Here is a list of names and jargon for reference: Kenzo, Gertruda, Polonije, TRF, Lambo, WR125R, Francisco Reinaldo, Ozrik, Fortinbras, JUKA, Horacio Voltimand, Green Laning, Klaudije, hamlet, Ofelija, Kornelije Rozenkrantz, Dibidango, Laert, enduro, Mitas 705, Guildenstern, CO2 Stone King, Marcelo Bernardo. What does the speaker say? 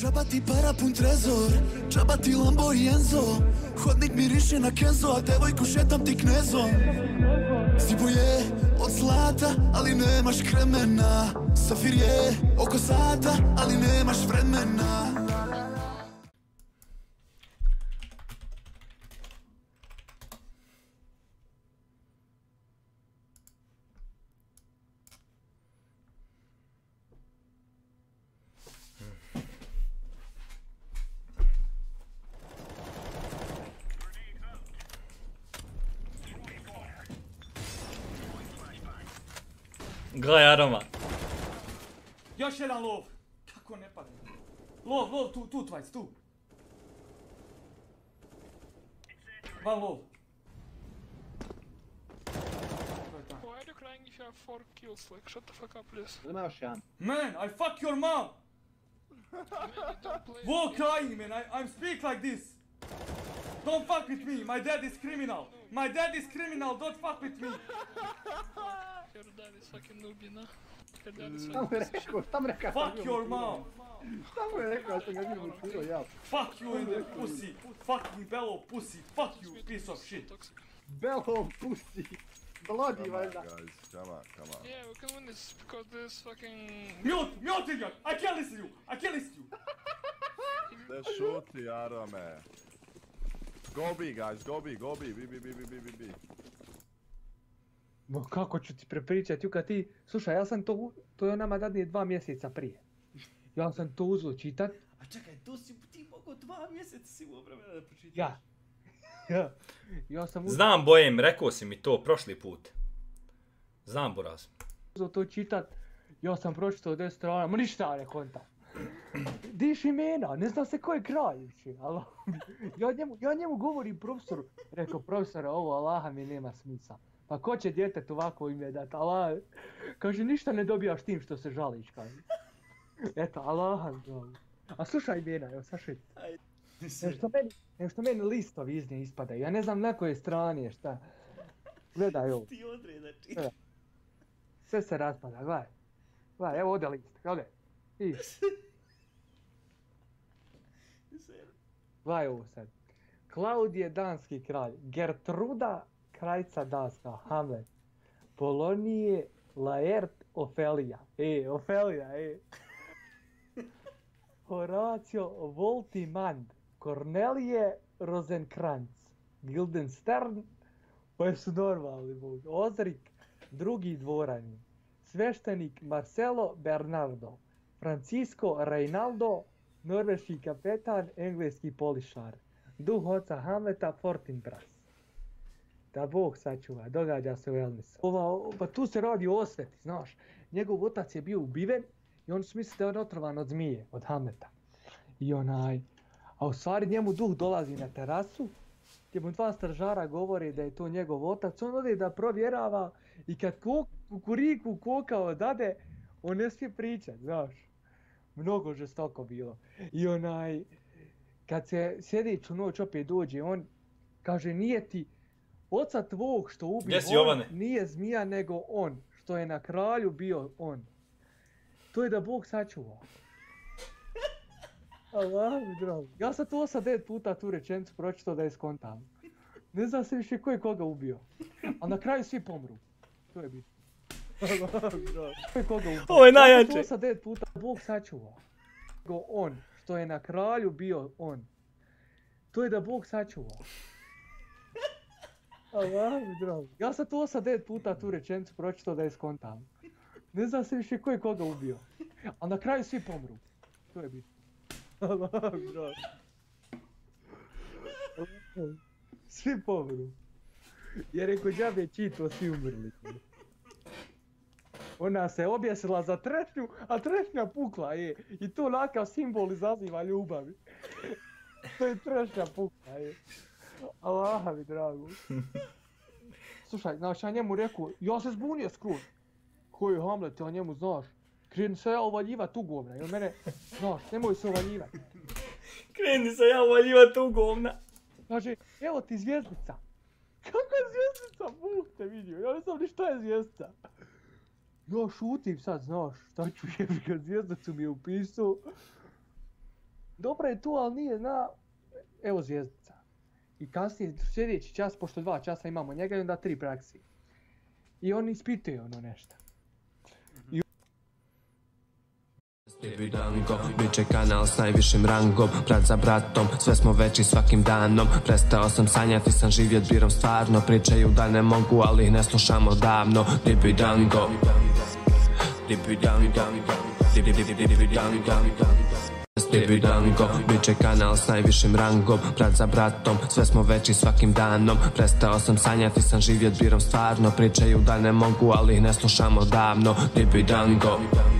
Čaba ti para pun trezor, čaba ti Lambo i Enzo. Hodnik miriše na Kenzo, a devojku šetam ti knezom. Zibo je od zlata, ali nemaš kremena. Safir je oko sata, ali nemaš vremena. Gledaj aroma. Još jedan lov. Kako ne padne. Lov, tu tvajc, tu. Van lov. Why do you crying if you have 4 kills? Like, shut the fuck up, please. Man, I fuck your mom! Whoa, crying, man. I'm speak like this. Don't fuck with me. My dad is criminal. My dad is criminal. Don't fuck with me. Your dad is fucking noobie, na? Your dad is fucking noobie. Fuck your mom! Fuck you in the pussy! Fucking bellow pussy! Fuck you, piece of shit! Bellow pussy! Bloody, man! Come on, guys. Come on. Yeah, we can win this because this fucking... Mute idiot! I can't listen to you! They're shooting at him, man. Go B, guys. Go B. B. No kako ću ti prepričat, Juka, ti... Slušaj, ja sam to... To je nama dadnije 2 mjeseca prije. Ja sam to uzeo čitat. A čekaj, to si ti mogao 2 mjeseca si u obremena da pročitaš. Ja sam uzeo... Znam, Bojem, rekao si mi to prošli put. Znam, Boraz. Uzeo to čitat, ja sam pročitao 10 strana, ma ništa ne kontam. Diš imena, ne znam se ko je kraj, ali... Ja njemu govorim profesoru. Rekao, profesora, ovo Allaha mi nema smisla. Pa ko će djetet ovako ime dat, Allah? Kaže, ništa ne dobijaš tim što se žališ, kaže. Eto, Allaha žali. A slušaj imena, evo, sašli. Nešto meni listovi iz nje ispadaju, ja ne znam na koje strane, šta. Gledaj ovo. Ti odre, znači. Sve se raspada, gledaj. Gledaj, evo ovdje list, gledaj. I. Gledaj ovo sad. Klaudije, danski kralj. Gertruda... Kraljica Danska, Hamlet, Polonije, Laert, Ofelija. Ofelija. Horacio Voltimand, Kornelije Rozenkrantz, Guildenstern, koje su normalni, Ozrik, drugi dvorani, sveštenik Marcelo Bernardo, Francisco Reinaldo, norveški kapetan, engleski polišar, duh oca Hamleta Fortinbras. Da Bog sačuva, događa se u Elnisu. Pa tu se radi o osveti, znaš. Njegov otac je bio ubiven i on su misli da je on otrovan od zmije, od Hamleta. I onaj... A u stvari njemu duh dolazi na terasu, gdje mu 2 stražara govore da je to njegov otac. On ode da provjerava i kad kukuriku kokao dade, on ne smije pričat, znaš. Mnogo žestoko bilo. I onaj... Kad se sljedeću noć opet dođe, on kaže, nije ti... Oca tvog što ubio on nije zmija nego on, što je na kralju bio on. To je da Bog sačuvao. Allah mi drago. Ja sam to 8-9 puta tu rečenicu pročitao da je skontam. Ne znam se više ko je koga ubio. A na kraju svi pomru. To je bitno. Allah mi drago. Ko je koga ubio? Ovo je najjače. Ja sam to 8-9 puta Bog sačuvao. On, što je na kralju bio on. To je da Bog sačuvao. Allah mi drago. Ja sam to 8-9 puta tu rečenicu pročitao da je skontam. Ne znam se više ko je koga ubio. A na kraju svi pomru. To je bitno. Allah mi drago. Svi pomru. Jer je kođabe čito svi umrli. Ona se objesila za trešnju, a trešnja pukla je. I to onakav simbol izaziva ljubavi. To je trešnja pukla je. Allaha mi drago. Slušaj, znači ja njemu rekao, ja se zbunio skroz. Koji je Hamlet, ja njemu znaš. Kreni se ja uvaljivat u govna, jer mene, znaš, nemoj se uvaljivat. Kreni se ja uvaljivat u govna. Znači, evo ti zvijezdica. Kako je zvijezdica? Bog te vidio, ja ne znam ni šta je zvijezdica. Ja šutim sad, znaš, šta ću, jer zvijezdicu mi je upisao. Dobra je tu, ali nije na... Evo zvijezdica. I kasnije sljedeći čas, pošto 2 časa imamo njega, i onda 3 praksi. I oni ispitaju ono nešto. Dibidango, biće kanal s najvišim rangom, brat za bratom, sve smo veći svakim danom. Prestao sam sanjati, sam živjet birom stvarno, pričaju da ne mogu, ali ih ne slušamo davno. Dibidango, Dibidango, Dibidango. Dibidango, biće kanal s najvišim rangom, brat za bratom, sve smo veći svakim danom. Prestao sam sanjati, sam živjet birom stvarno, pričaju da ne mogu, ali ih ne slušamo davno. Dibidango.